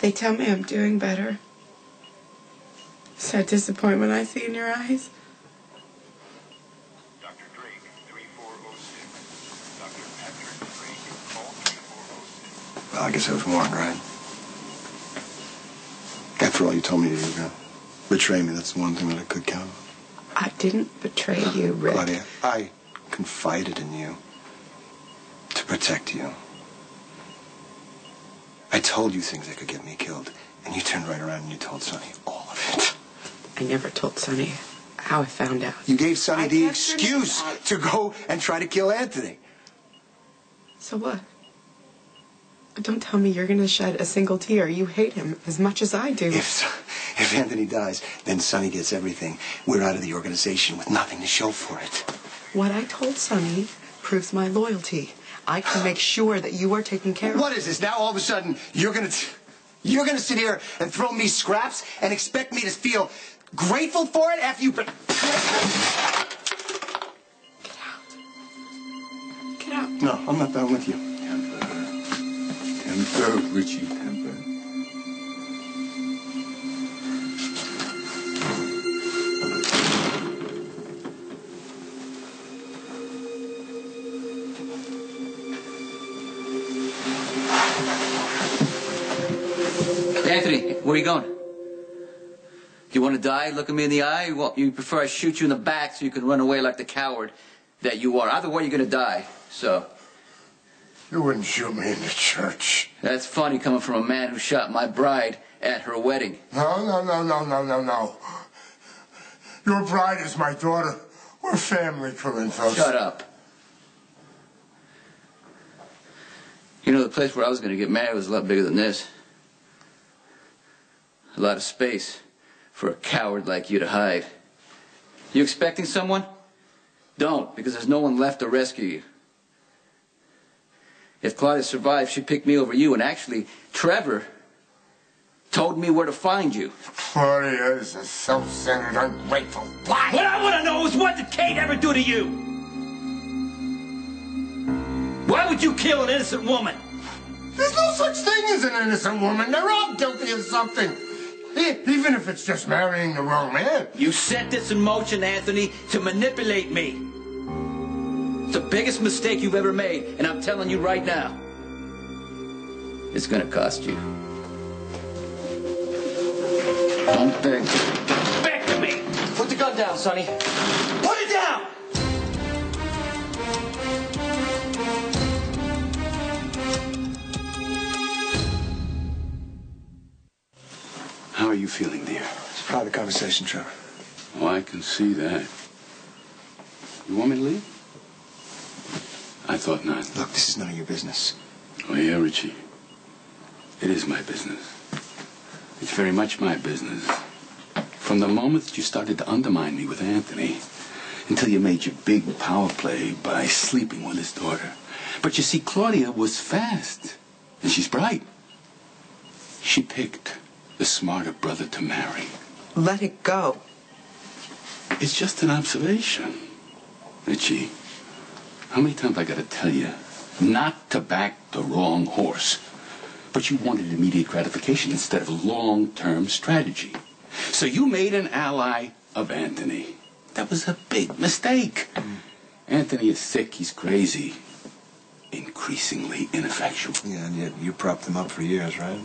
They tell me I'm doing better. Is that disappointment I see in your eyes? Dr. Drake, 3406. Dr. Patrick Drake, call 3406. Well, I guess it was Morgan, right? After all you told me you were going to betray me, that's the one thing that I could count on. I didn't betray you, Rick. Claudia, I confided in you to protect you. I told you things that could get me killed, and you turned right around and you told Sonny all of it. I never told Sonny how I found out. You gave Sonny the excuse to go and try to kill Anthony. So what? Don't tell me you're going to shed a single tear. You hate him as much as I do. If Anthony dies, then Sonny gets everything. We're out of the organization with nothing to show for it. What I told Sonny proves my loyalty. I can make sure that you are taken care of. What is this? Now all of a sudden you're gonna sit here and throw me scraps and expect me to feel grateful for it after you... Get out. Get out. No, I'm not done with you. Temper, Richie, temper. Anthony, where are you going? You want to die? Look at me in the eye? You prefer I shoot you in the back so you can run away like the coward that you are? Either way, you're going to die, so... You wouldn't shoot me in the church. That's funny coming from a man who shot my bride at her wedding. No, no, no, no, no, no, no. Your bride is my daughter. We're family, Corinthos. Shut up. You know, the place where I was going to get married was a lot bigger than this. A lot of space for a coward like you to hide. You expecting someone? Don't, because there's no one left to rescue you. If Claudia survived, she'd pick me over you. And actually, Trevor told me where to find you. Claudia is a self-centered, ungrateful liar. What I want to know is, what did Kate ever do to you? Why would you kill an innocent woman? There's no such thing as an innocent woman. They're all guilty of something. Even if it's just marrying the wrong man. You set this in motion, Anthony, to manipulate me. It's the biggest mistake you've ever made, and I'm telling you right now, it's gonna cost you. Don't beg. Beg to me! Put the gun down, Sonny. Put it down! How are you feeling, dear? It's a private conversation, Trevor. Oh, I can see that. You want me to leave? I thought not. Look, this is none of your business. Oh, yeah, Richie. It is my business. It's very much my business. From the moment that you started to undermine me with Anthony until you made your big power play by sleeping with his daughter. But you see, Claudia was fast, and she's bright. She picked the smarter brother to marry. Let it go. It's just an observation, Richie. How many times I gotta tell you not to back the wrong horse? But you wanted immediate gratification instead of long-term strategy. So you made an ally of Anthony. That was a big mistake. Anthony is sick, he's crazy. Increasingly ineffectual. Yeah, and yet you propped him up for years, right?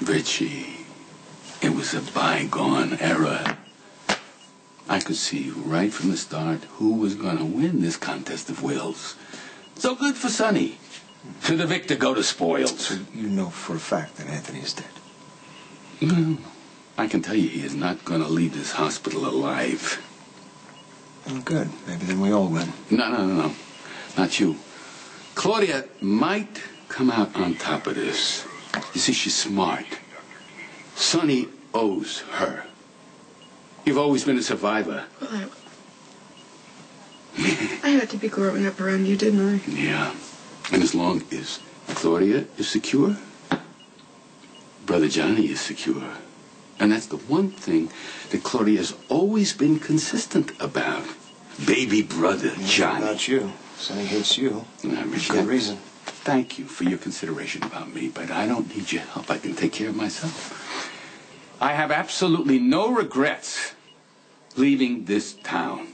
Richie, it was a bygone era. I could see right from the start who was going to win this contest of wills. So good for Sonny. To the victor go to spoils. So you know for a fact that Anthony is dead? Well, I can tell you he is not going to leave this hospital alive. Well, good. Maybe then we all win. No, no, no, no. Not you. Claudia might come out on top of this. You see, she's smart. Sonny owes her. You've always been a survivor. Well, I had to be growing up around you, didn't I? Yeah. And as long as Claudia is secure, Brother Johnny is secure. And that's the one thing that Claudia has always been consistent about. Baby brother Johnny. Not you. Sonny hates you. For good reason. thank you for your consideration about me, but I don't need your help. I can take care of myself. I have absolutely no regrets leaving this town.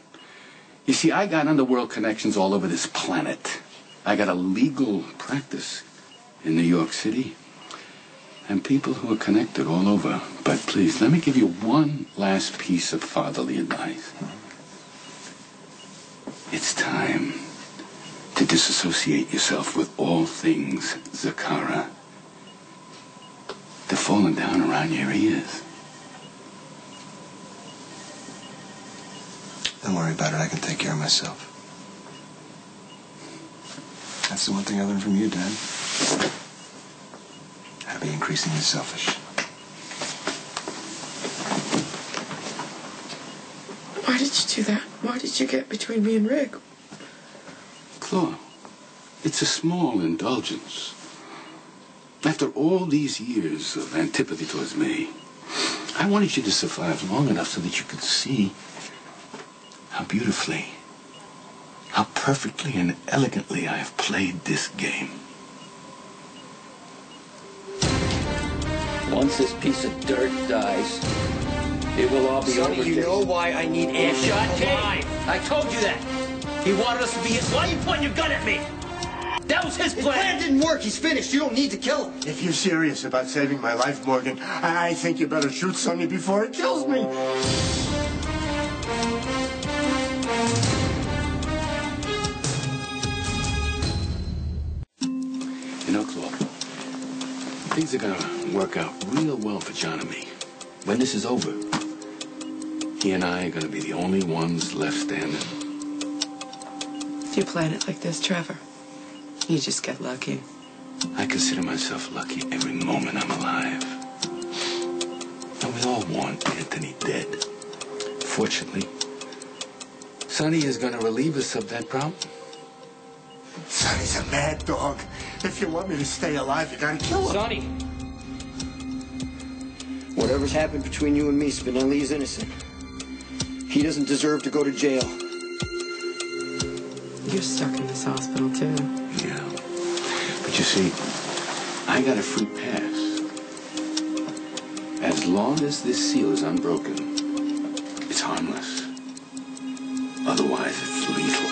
You see, I got underworld connections all over this planet. I got a legal practice in New York City and people who are connected all over. But please, let me give you one last piece of fatherly advice. It's time to disassociate yourself with all things Zacchara. They're falling down around your ears. Don't worry about it. I can take care of myself. That's the one thing I learned from you, Dan. How to be increasingly selfish. Why did you do that? Why did you get between me and Rick? Claude, it's a small indulgence. After all these years of antipathy towards me, I wanted you to survive long enough so that you could see how beautifully, how perfectly and elegantly I have played this game. Once this piece of dirt dies, it will all be over. Sonny, you know why I need Anthony alive. I told you that. He wanted us to be his... Why are you pointing your gun at me? That was his plan. His plan didn't work. He's finished. You don't need to kill him. If you're serious about saving my life, Morgan, I think you better shoot Sonny before it kills me. You know, Claude, things are gonna work out real well for John and me. When this is over, he and I are gonna be the only ones left standing. If you plan it like this, Trevor, you just get lucky. I consider myself lucky every moment I'm alive. And we all want Anthony dead. Fortunately, Sonny is going to relieve us of that problem. Sonny's a mad dog. If you want me to stay alive, you gotta kill him. Sonny! Whatever's happened between you and me, Spinelli is innocent. He doesn't deserve to go to jail. You're stuck in this hospital, too. Yeah. But you see, I got a free pass. As long as this seal is unbroken, it's harmless. Otherwise, it's lethal.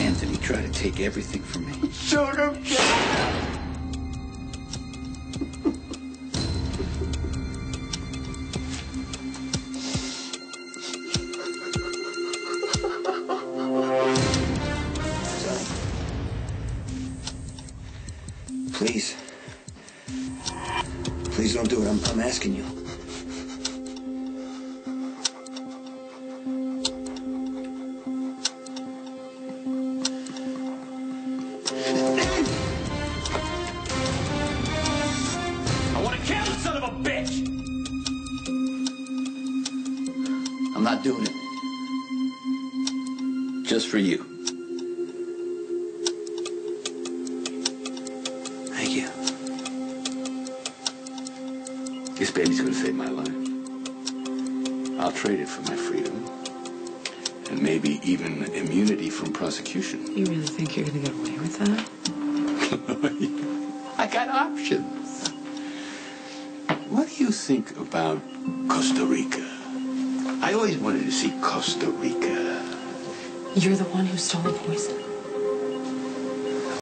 Anthony tried to take everything from me. Shut up, Please don't do it. I'm asking you. I want to kill the son of a bitch! I'm not doing it. Just for you. Thank you. This baby's gonna save my life. I'll trade it for my freedom. And maybe even immunity from prosecution. You really think you're gonna get away with that? I got options. What do you think about Costa Rica? I always wanted to see Costa Rica. You're the one who stole the poison.